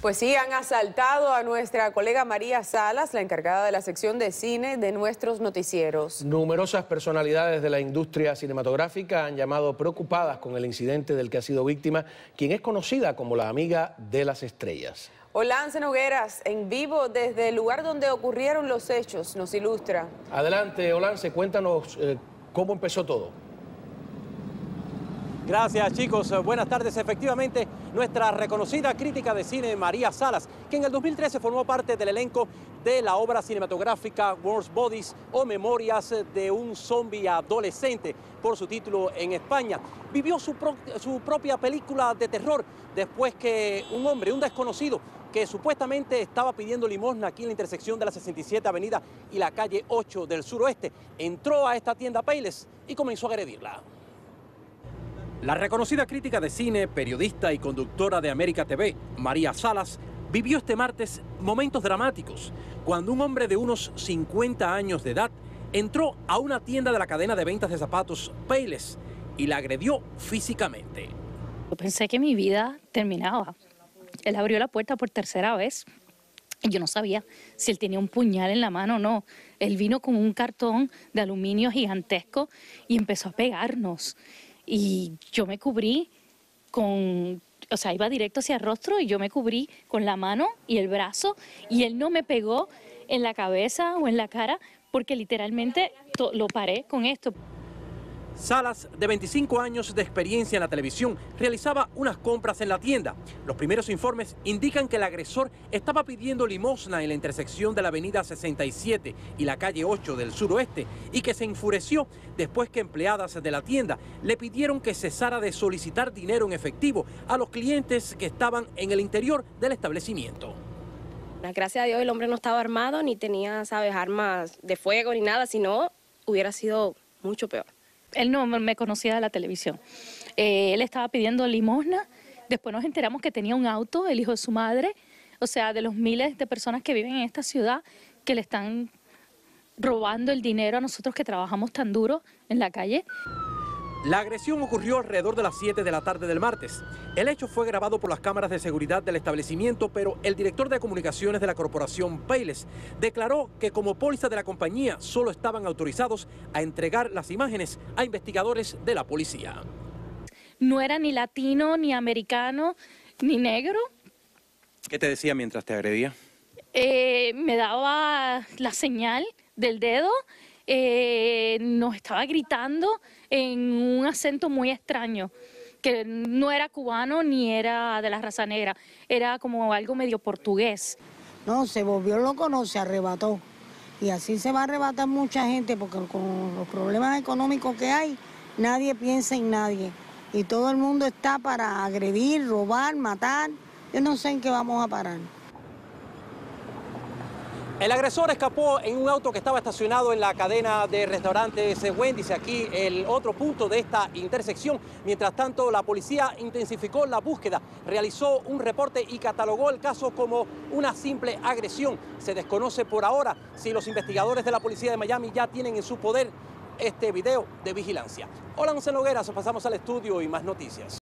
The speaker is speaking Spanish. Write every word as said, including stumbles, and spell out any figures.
Pues sí, han asaltado a nuestra colega María Salas, la encargada de la sección de cine de nuestros noticieros. Numerosas personalidades de la industria cinematográfica han llamado preocupadas con el incidente del que ha sido víctima, quien es conocida como la amiga de las estrellas. Olance Nogueras, en vivo desde el lugar donde ocurrieron los hechos, nos ilustra. Adelante, Olance, cuéntanos eh, cómo empezó todo. Gracias, chicos. Buenas tardes. Efectivamente, nuestra reconocida crítica de cine, María Salas, que en el dos mil trece formó parte del elenco de la obra cinematográfica World's Bodies o Memorias de un Zombie Adolescente, por su título en España, vivió su, pro su propia película de terror después que un hombre, un desconocido, que supuestamente estaba pidiendo limosna aquí en la intersección de la sesenta y siete Avenida y la calle ocho del suroeste, entró a esta tienda Payless y comenzó a agredirla. La reconocida crítica de cine, periodista y conductora de América T V, María Salas, vivió este martes momentos dramáticos cuando un hombre de unos cincuenta años de edad entró a una tienda de la cadena de ventas de zapatos Payless y la agredió físicamente. Yo pensé que mi vida terminaba. Él abrió la puerta por tercera vez y yo no sabía si él tenía un puñal en la mano o no. Él vino con un cartón de aluminio gigantesco y empezó a pegarnos. Y yo me cubrí con, o sea, iba directo hacia el rostro y yo me cubrí con la mano y el brazo y él no me pegó en la cabeza o en la cara porque literalmente lo paré con esto. Salas, de veinticinco años de experiencia en la televisión, realizaba unas compras en la tienda. Los primeros informes indican que el agresor estaba pidiendo limosna en la intersección de la avenida sesenta y siete y la calle ocho del suroeste y que se enfureció después que empleadas de la tienda le pidieron que cesara de solicitar dinero en efectivo a los clientes que estaban en el interior del establecimiento. Gracias a Dios el hombre no estaba armado ni tenía, sabes, armas de fuego ni nada, si no hubiera sido mucho peor. Él no me conocía de la televisión. Eh, él estaba pidiendo limosna. Después nos enteramos que tenía un auto, el hijo de su madre. O sea, de los miles de personas que viven en esta ciudad que le están robando el dinero a nosotros que trabajamos tan duro en la calle. La agresión ocurrió alrededor de las siete de la tarde del martes. El hecho fue grabado por las cámaras de seguridad del establecimiento, pero el director de comunicaciones de la corporación Payless declaró que como póliza de la compañía solo estaban autorizados a entregar las imágenes a investigadores de la policía. No era ni latino, ni americano, ni negro. ¿Qué te decía mientras te agredía? Eh, me daba la señal del dedo. Eh, nos estaba gritando en un acento muy extraño, que no era cubano ni era de la raza negra, era como algo medio portugués. No, se volvió loco, no, se arrebató. Y así se va a arrebatar mucha gente, porque con los problemas económicos que hay, nadie piensa en nadie. Y todo el mundo está para agredir, robar, matar. Yo no sé en qué vamos a parar. El agresor escapó en un auto que estaba estacionado en la cadena de restaurantes Wendy's, aquí el otro punto de esta intersección. Mientras tanto, la policía intensificó la búsqueda, realizó un reporte y catalogó el caso como una simple agresión. Se desconoce por ahora si los investigadores de la policía de Miami ya tienen en su poder este video de vigilancia. Olance Nogueras, pasamos al estudio y más noticias.